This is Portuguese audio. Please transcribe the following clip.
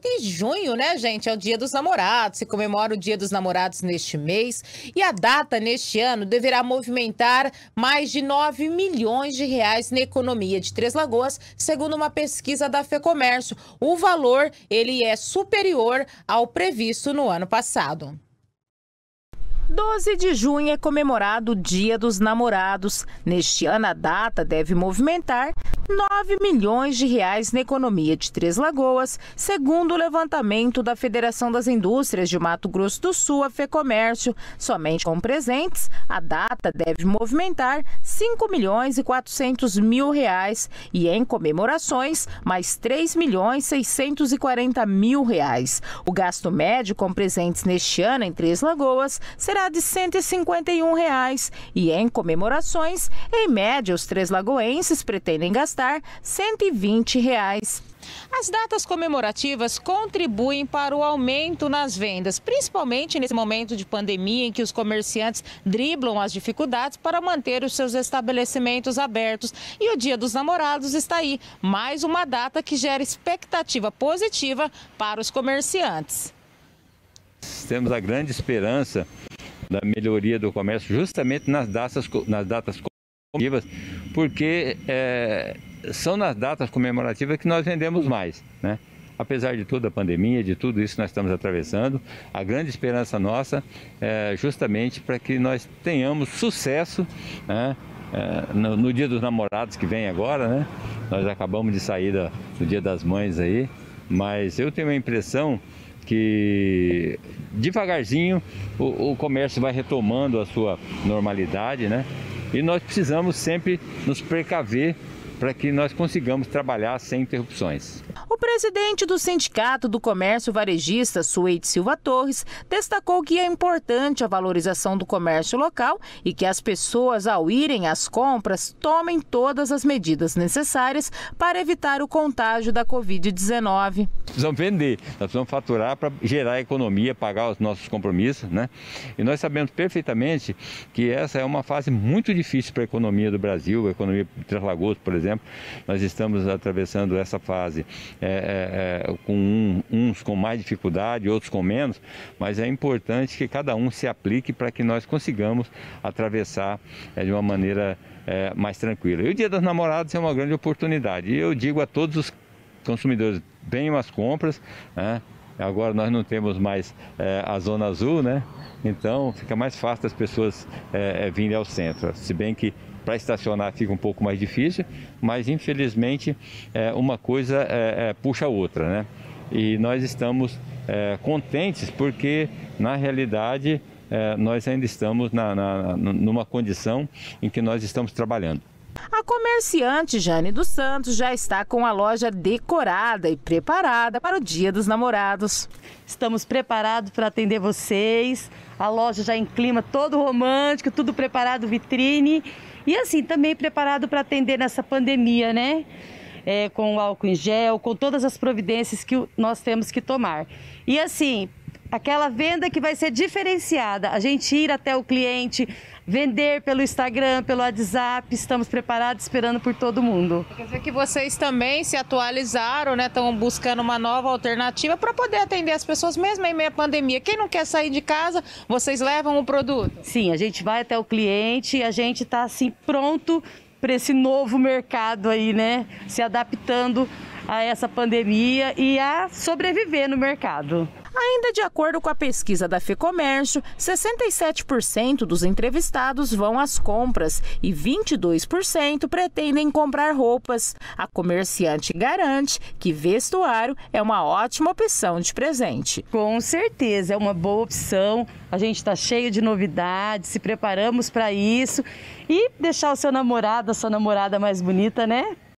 de junho, né, gente? É o Dia dos Namorados, se comemora o Dia dos Namorados neste mês. E a data neste ano deverá movimentar mais de 9 milhões de reais na economia de Três Lagoas, segundo uma pesquisa da Fecomércio. O valor, ele é superior ao previsto no ano passado. 12 de junho é comemorado o Dia dos Namorados. Neste ano, a data deve movimentar 9 milhões de reais na economia de Três Lagoas, segundo o levantamento da Federação das Indústrias de Mato Grosso do Sul, a Fecomércio. Somente com presentes, a data deve movimentar 5 milhões e 400 mil reais e em comemorações, mais 3 milhões e 640 mil reais. O gasto médio com presentes neste ano em Três Lagoas será de R$ 151,00 e em comemorações, em média, os três lagoenses pretendem gastar R$ 120,00. As datas comemorativas contribuem para o aumento nas vendas, principalmente nesse momento de pandemia em que os comerciantes driblam as dificuldades para manter os seus estabelecimentos abertos. E o Dia dos Namorados está aí, mais uma data que gera expectativa positiva para os comerciantes. Temos a grande esperança da melhoria do comércio justamente nas datas comemorativas, porque são nas datas comemorativas que nós vendemos mais, né? Apesar de toda a pandemia, de tudo isso que nós estamos atravessando, a grande esperança nossa é justamente para que nós tenhamos sucesso, né? No Dia dos Namorados que vem agora, né? Nós acabamos de sair do Dia das Mães aí, mas eu tenho a impressão que devagarzinho o comércio vai retomando a sua normalidade, né? E nós precisamos sempre nos precaver para que nós consigamos trabalhar sem interrupções. O presidente do Sindicato do Comércio Varejista, Suede Silva Torres, destacou que é importante a valorização do comércio local e que as pessoas, ao irem às compras, tomem todas as medidas necessárias para evitar o contágio da Covid-19. Precisamos vender, nós precisamos faturar para gerar a economia, pagar os nossos compromissos, né? E nós sabemos perfeitamente que essa é uma fase muito difícil para a economia do Brasil, a economia de Três Lagoas, por exemplo. Nós estamos atravessando essa fase com uns com mais dificuldade, outros com menos, mas é importante que cada um se aplique para que nós consigamos atravessar de uma maneira mais tranquila. E o Dia dos Namorados é uma grande oportunidade. E eu digo a todos os consumidores, venham às compras, né? Agora nós não temos mais a Zona Azul, né? Então fica mais fácil as pessoas virem ao centro, se bem que para estacionar fica um pouco mais difícil, mas infelizmente uma coisa puxa a outra, né? E nós estamos contentes porque, na realidade, nós ainda estamos numa condição em que nós estamos trabalhando. A comerciante Jane dos Santos já está com a loja decorada e preparada para o Dia dos Namorados. Estamos preparados para atender vocês. A loja já em clima todo romântico, tudo preparado, vitrine. E assim, também preparado para atender nessa pandemia, né? Com o álcool em gel, com todas as providências que nós temos que tomar. E assim, aquela venda que vai ser diferenciada, a gente ir até o cliente, vender pelo Instagram, pelo WhatsApp, estamos preparados, esperando por todo mundo. Quer dizer que vocês também se atualizaram, né? Estão buscando uma nova alternativa para poder atender as pessoas mesmo em meio à pandemia. Quem não quer sair de casa, vocês levam o produto? Sim, a gente vai até o cliente e a gente está assim pronto para esse novo mercado aí, né? Se adaptando a essa pandemia e a sobreviver no mercado. Ainda de acordo com a pesquisa da Fecomércio, 67% dos entrevistados vão às compras e 22% pretendem comprar roupas. A comerciante garante que vestuário é uma ótima opção de presente. Com certeza, é uma boa opção. A gente está cheio de novidades, se preparamos para isso e deixar o seu namorado, a sua namorada mais bonita, né?